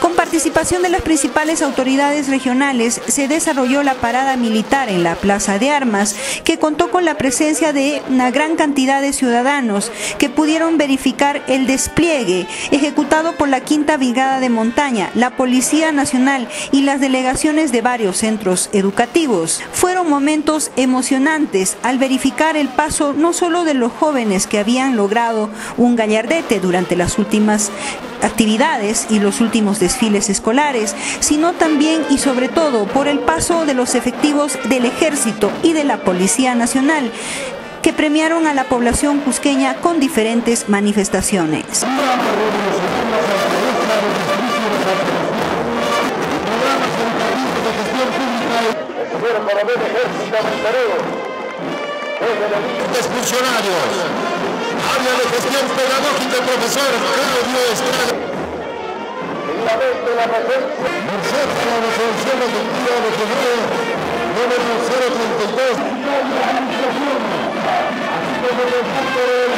Con participación de las principales autoridades regionales se desarrolló la parada militar en la Plaza de Armas, que contó con la presencia de una gran cantidad de ciudadanos que pudieron verificar el despliegue ejecutado por la Quinta Brigada de Montaña, la Policía Nacional y las delegaciones de varios centros educativos. Fueron momentos emocionantes al verificar el paso no solo de los jóvenes que habían logrado un gallardete durante las últimas actividades y los últimos desfiles escolares, sino también y sobre todo por el paso de los efectivos del Ejército y de la Policía Nacional, que premiaron a la población cusqueña con diferentes manifestaciones. Área de gestión pedagógica, profesor Claudio Estrada. En la vez de la presencia, nosotros la resolución efectiva de febrero, número 032, la administración, así como el punto de la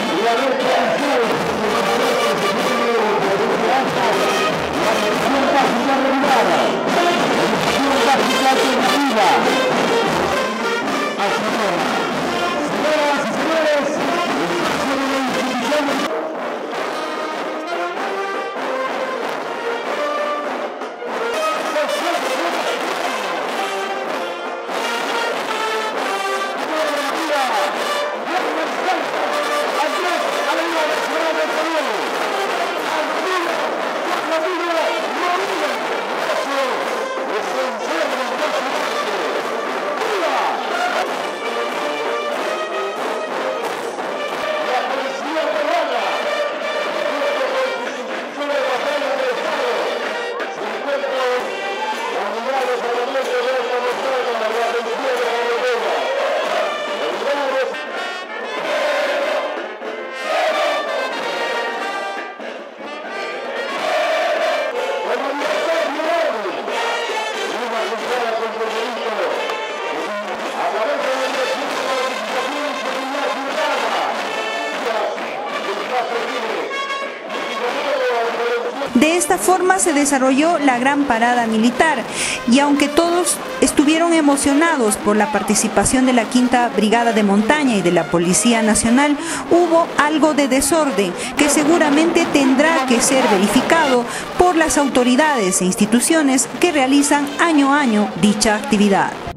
y la vez de la De esta forma se desarrolló la gran parada militar y aunque todos estuvieron emocionados por la participación de la Quinta Brigada de Montaña y de la Policía Nacional, hubo algo de desorden que seguramente tendrá que ser verificado por las autoridades e instituciones que realizan año a año dicha actividad.